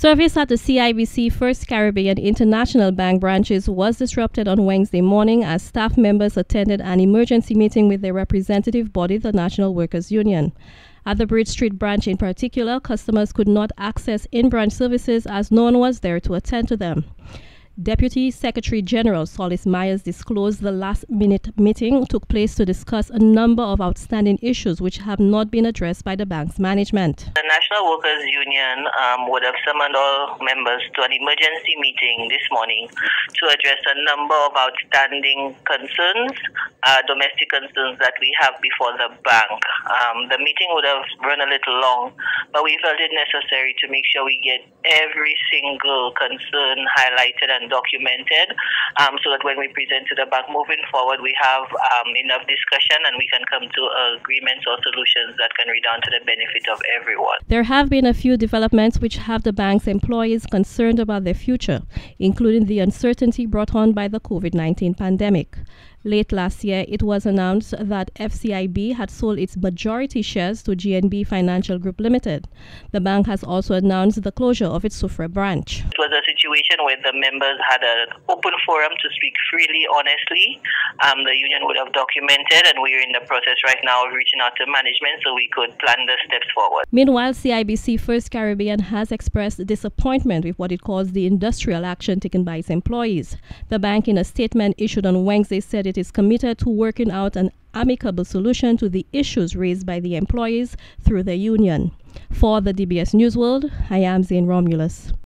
Service at the CIBC First Caribbean International Bank branches was disrupted on Wednesday morning as staff members attended an emergency meeting with their representative body, the National Workers Union. At the Bridge Street branch in particular, customers could not access in-branch services as no one was there to attend to them. Deputy Secretary General Solace Myers disclosed the last-minute meeting took place to discuss a number of outstanding issues which have not been addressed by the bank's management. The National Workers Union would have summoned all members to an emergency meeting this morning to address a number of outstanding concerns, domestic concerns that we have before the bank. The meeting would have run a little long, but we felt it necessary to make sure we get every single concern highlighted and documented, so that when we present to the bank moving forward, we have enough discussion and we can come to agreements or solutions that can redound to the benefit of everyone. There have been a few developments which have the bank's employees concerned about their future, including the uncertainty brought on by the COVID-19 pandemic. Late last year, it was announced that FCIB had sold its majority shares to GNB Financial Group Limited. The bank has also announced the closure of its Sufra branch. It was a situation where the members had an open forum to speak freely, honestly. The union would have documented, and we're in the process right now of reaching out to management so we could plan the steps forward. Meanwhile, CIBC First Caribbean has expressed disappointment with what it calls the industrial action taken by its employees. The bank, in a statement issued on Wednesday, said it is committed to working out an amicable solution to the issues raised by the employees through the union. For the DBS News World, I am Zane Romulus.